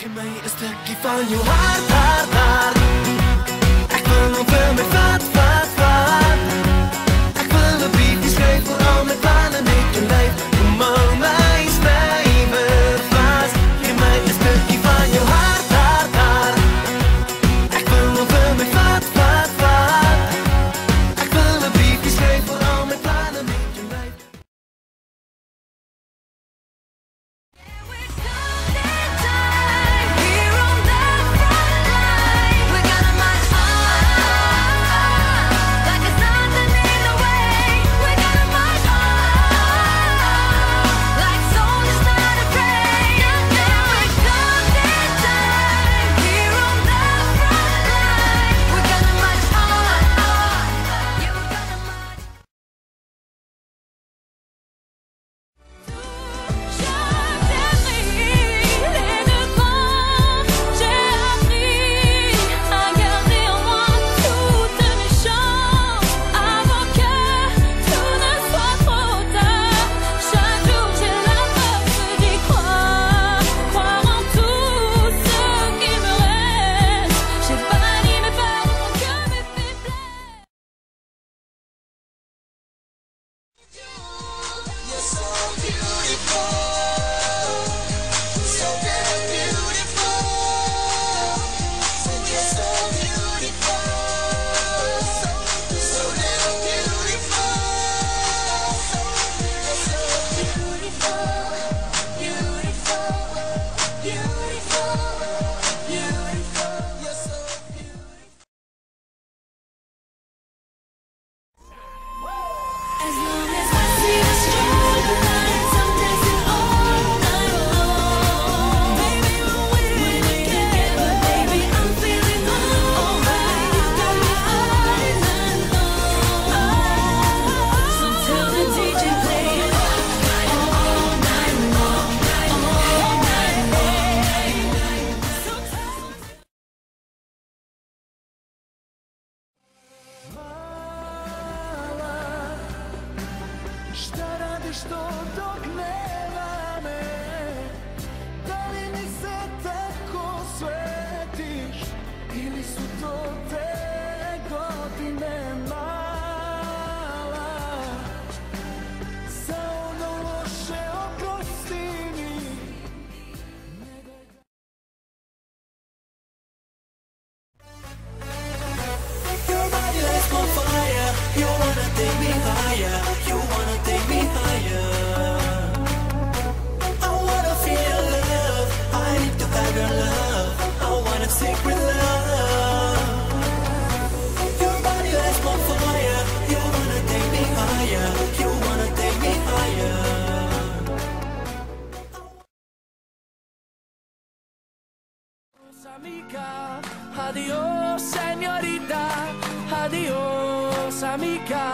Che mai stacchi fanno hard, hard, hard. Ik wil nog veel meer vat, vat, vat. Ik wil een beat die schreef voor al mijn pannen. Ik een lijf, kom al mij stijven vast. Geen mij een stukje van je hart, hart, hart. Ik wil nog veel meer vat, vat, vat. Ik wil een beat die schreef voor al mijn pannen. Ik een lijf. Что догневаме, дали ми се тако светиш, или суто те године мала, за оно лоше опрости ми. Take your body, let's go fire, you wanna take me higher, you wanna take me higher. Sacred love. Your body lights on fire. You wanna take me higher. You wanna take me higher. Amica, adios, señorita. Adios, amica.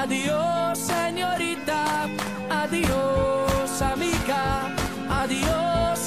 Adios, señorita. Adios, amica. Adios.